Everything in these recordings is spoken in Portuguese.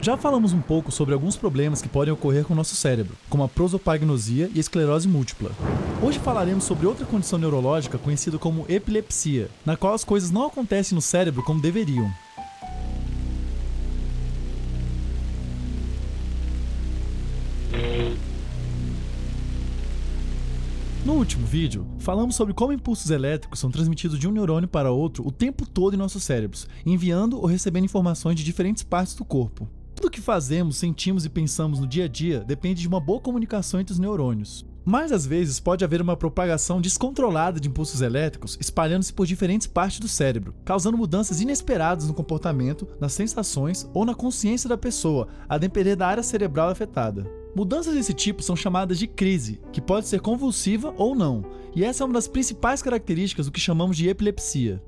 Já falamos um pouco sobre alguns problemas que podem ocorrer com o nosso cérebro, como a prosopagnosia e a esclerose múltipla. Hoje falaremos sobre outra condição neurológica conhecida como epilepsia, na qual as coisas não acontecem no cérebro como deveriam. No último vídeo, falamos sobre como impulsos elétricos são transmitidos de um neurônio para outro o tempo todo em nossos cérebros, enviando ou recebendo informações de diferentes partes do corpo. Tudo o que fazemos, sentimos e pensamos no dia a dia depende de uma boa comunicação entre os neurônios. Mas às vezes pode haver uma propagação descontrolada de impulsos elétricos espalhando-se por diferentes partes do cérebro, causando mudanças inesperadas no comportamento, nas sensações ou na consciência da pessoa, a depender da área cerebral afetada. Mudanças desse tipo são chamadas de crise, que pode ser convulsiva ou não, e essa é uma das principais características do que chamamos de epilepsia.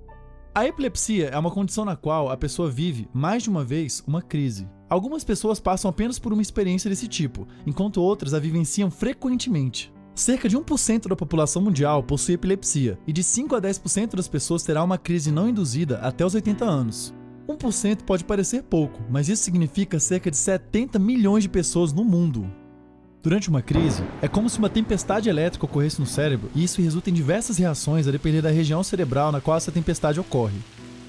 A epilepsia é uma condição na qual a pessoa vive, mais de uma vez, uma crise. Algumas pessoas passam apenas por uma experiência desse tipo, enquanto outras a vivenciam frequentemente. Cerca de 1% da população mundial possui epilepsia, e de 5 a 10% das pessoas terá uma crise não induzida até os 80 anos. 1% pode parecer pouco, mas isso significa cerca de 70 milhões de pessoas no mundo. Durante uma crise, é como se uma tempestade elétrica ocorresse no cérebro e isso resulta em diversas reações a depender da região cerebral na qual essa tempestade ocorre.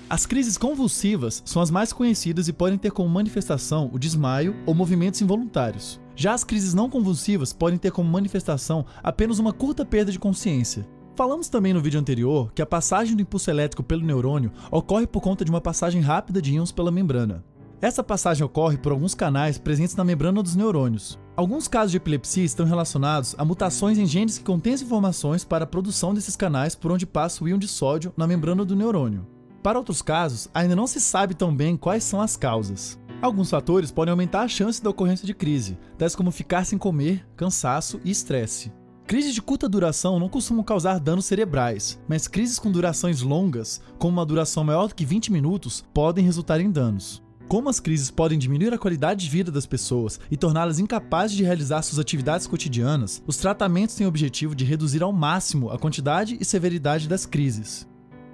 As crises convulsivas são as mais conhecidas e podem ter como manifestação o desmaio ou movimentos involuntários. Já as crises não convulsivas podem ter como manifestação apenas uma curta perda de consciência. Falamos também no vídeo anterior que a passagem do impulso elétrico pelo neurônio ocorre por conta de uma passagem rápida de íons pela membrana. Essa passagem ocorre por alguns canais presentes na membrana dos neurônios. Alguns casos de epilepsia estão relacionados a mutações em genes que contêm as informações para a produção desses canais por onde passa o íon de sódio na membrana do neurônio. Para outros casos, ainda não se sabe tão bem quais são as causas. Alguns fatores podem aumentar a chance da ocorrência de crise, tais como ficar sem comer, cansaço e estresse. Crises de curta duração não costumam causar danos cerebrais, mas crises com durações longas, com uma duração maior do que 20 minutos, podem resultar em danos. Como as crises podem diminuir a qualidade de vida das pessoas e torná-las incapazes de realizar suas atividades cotidianas, os tratamentos têm o objetivo de reduzir ao máximo a quantidade e severidade das crises.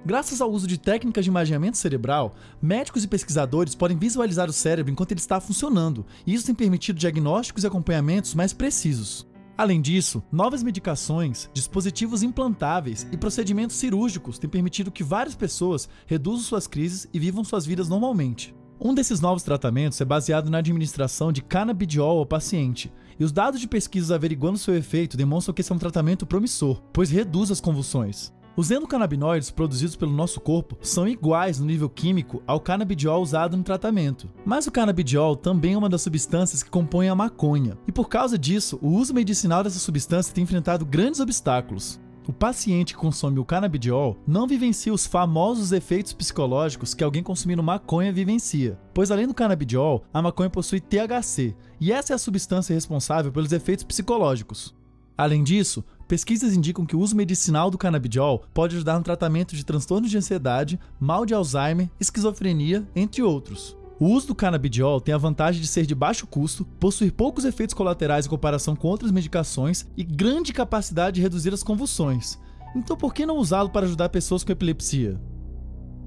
Graças ao uso de técnicas de imaginamento cerebral, médicos e pesquisadores podem visualizar o cérebro enquanto ele está funcionando, e isso tem permitido diagnósticos e acompanhamentos mais precisos. Além disso, novas medicações, dispositivos implantáveis e procedimentos cirúrgicos têm permitido que várias pessoas reduzam suas crises e vivam suas vidas normalmente. Um desses novos tratamentos é baseado na administração de canabidiol ao paciente, e os dados de pesquisas averiguando seu efeito demonstram que esse é um tratamento promissor, pois reduz as convulsões. Os endocannabinoides produzidos pelo nosso corpo são iguais no nível químico ao canabidiol usado no tratamento. Mas o canabidiol também é uma das substâncias que compõem a maconha, e por causa disso, o uso medicinal dessa substância tem enfrentado grandes obstáculos. O paciente que consome o canabidiol não vivencia os famosos efeitos psicológicos que alguém consumindo maconha vivencia, pois além do canabidiol, a maconha possui THC, e essa é a substância responsável pelos efeitos psicológicos. Além disso, pesquisas indicam que o uso medicinal do canabidiol pode ajudar no tratamento de transtornos de ansiedade, mal de Alzheimer, esquizofrenia, entre outros. O uso do canabidiol tem a vantagem de ser de baixo custo, possuir poucos efeitos colaterais em comparação com outras medicações e grande capacidade de reduzir as convulsões. Então por que não usá-lo para ajudar pessoas com epilepsia?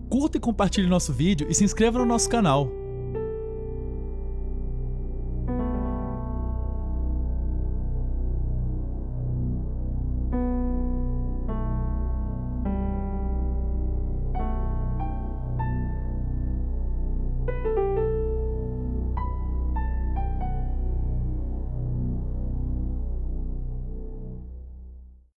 Curta e compartilhe nosso vídeo e se inscreva no nosso canal.